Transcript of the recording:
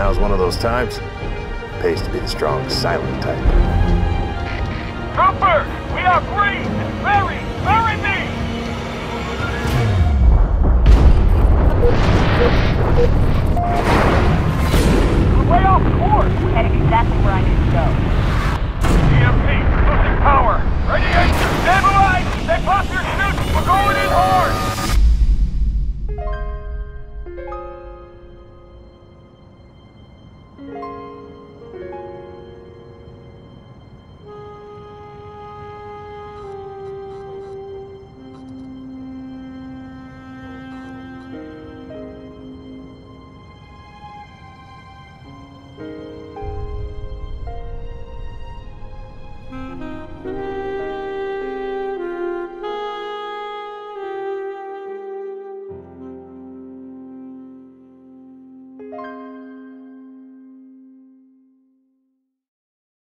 Now's one of those times. It pays to be the strong, silent type. Trooper! We are free! Buried!